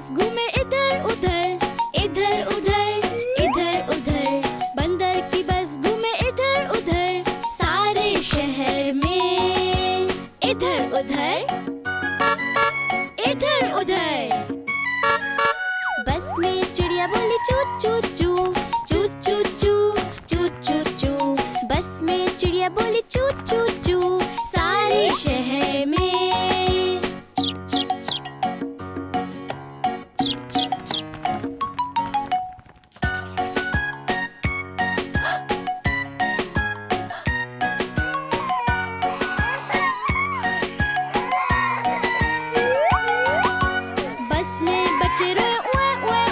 बस घूमे इधर उधर इधर उधर इधर उधर। बंदर की बस घूमे इधर उधर सारे शहर में इधर उधर इधर उधर। बस में चिड़िया बोली चू चू चू चू चू चू चू चू चू। बस में चिड़िया बोली चू चू चू सारे शहर में। बस में बच्चे रोए